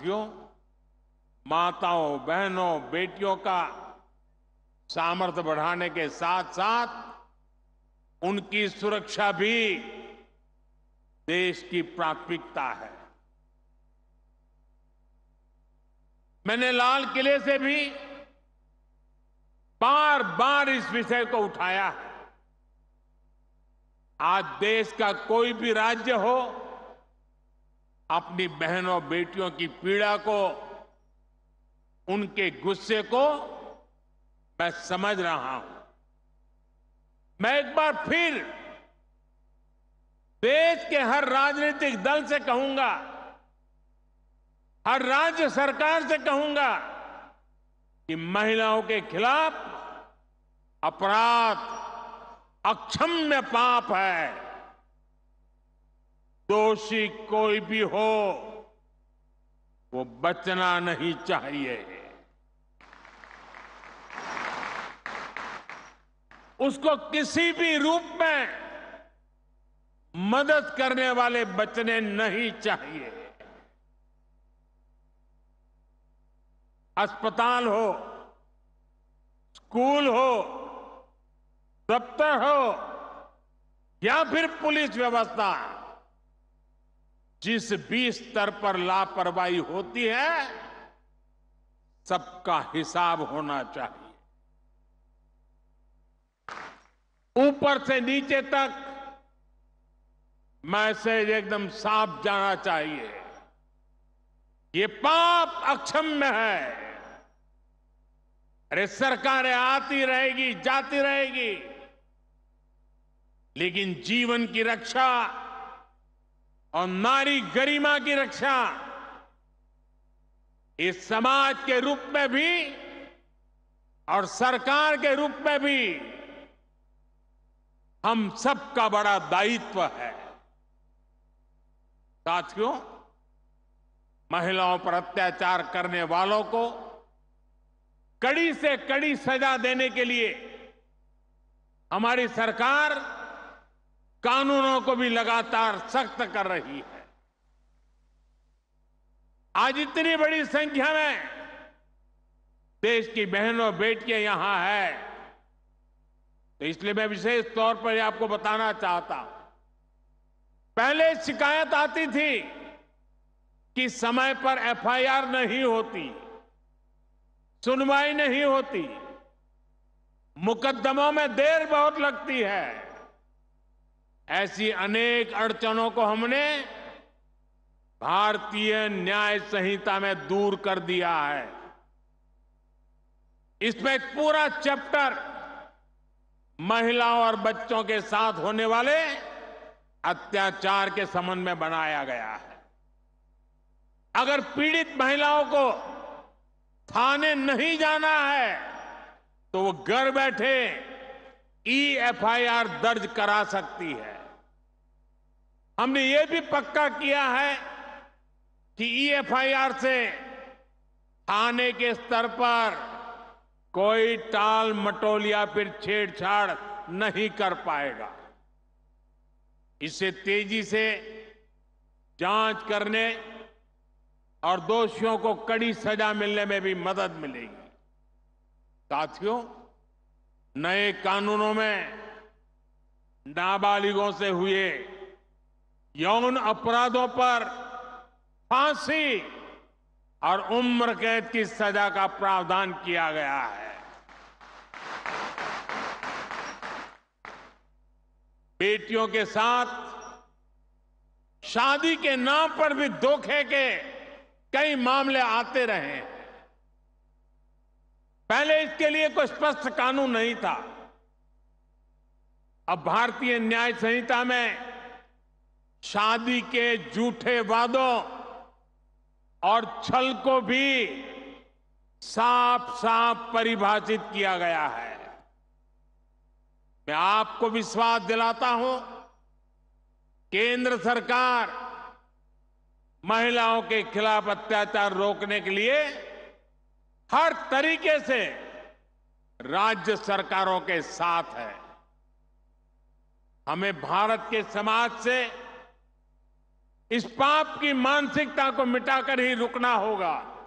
साथियों, माताओं, बहनों, बेटियों का सामर्थ्य बढ़ाने के साथ साथ उनकी सुरक्षा भी देश की प्राथमिकता है। मैंने लाल किले से भी बार बार इस विषय को उठाया है। आज देश का कोई भी राज्य हो, अपनी बहनों बेटियों की पीड़ा को, उनके गुस्से को मैं समझ रहा हूं। मैं एक बार फिर देश के हर राजनीतिक दल से कहूंगा, हर राज्य सरकार से कहूंगा कि महिलाओं के खिलाफ अपराध अक्षम्य पाप है। दोषी कोई भी हो, वो बचना नहीं चाहिए। उसको किसी भी रूप में मदद करने वाले बचने नहीं चाहिए। अस्पताल हो, स्कूल हो, दफ्तर हो या फिर पुलिस व्यवस्था, जिस भी स्तर पर लापरवाही होती है, सबका हिसाब होना चाहिए। ऊपर से नीचे तक मैसेज एकदम साफ जाना चाहिए, ये पाप अक्षम्य है। अरे सरकारें आती रहेगी, जाती रहेगी, लेकिन जीवन की रक्षा और नारी गरिमा की रक्षा इस समाज के रूप में भी और सरकार के रूप में भी हम सबका बड़ा दायित्व है। साथियों, महिलाओं पर अत्याचार करने वालों को कड़ी से कड़ी सजा देने के लिए हमारी सरकार कानूनों को भी लगातार सख्त कर रही है। आज इतनी बड़ी संख्या में देश की बहनों बेटियां यहां है, तो इसलिए मैं विशेष तौर पर आपको बताना चाहता हूं। पहले शिकायत आती थी कि समय पर एफआईआर नहीं होती, सुनवाई नहीं होती, मुकदमों में देर बहुत लगती है। ऐसी अनेक अड़चनों को हमने भारतीय न्याय संहिता में दूर कर दिया है। इसमें एक पूरा चैप्टर महिलाओं और बच्चों के साथ होने वाले अत्याचार के संबंध में बनाया गया है। अगर पीड़ित महिलाओं को थाने नहीं जाना है तो वो घर बैठे ई-FIR दर्ज करा सकती है। हमने ये भी पक्का किया है कि ई-FIR से थाने के स्तर पर कोई टाल मटोल या फिर छेड़छाड़ नहीं कर पाएगा। इससे तेजी से जांच करने और दोषियों को कड़ी सजा मिलने में भी मदद मिलेगी। साथियों, नए कानूनों में नाबालिगों से हुए यौन अपराधों पर फांसी और उम्र कैद की सजा का प्रावधान किया गया है। बेटियों के साथ शादी के नाम पर भी धोखे के कई मामले आते रहे हैं। पहले इसके लिए कोई स्पष्ट कानून नहीं था। अब भारतीय न्याय संहिता में शादी के झूठे वादों और छल को भी साफ साफ परिभाषित किया गया है। मैं आपको विश्वास दिलाता हूं, केंद्र सरकार महिलाओं के खिलाफ अत्याचार रोकने के लिए हर तरीके से राज्य सरकारों के साथ है। हमें भारत के समाज से इस पाप की मानसिकता को मिटाकर ही रुकना होगा।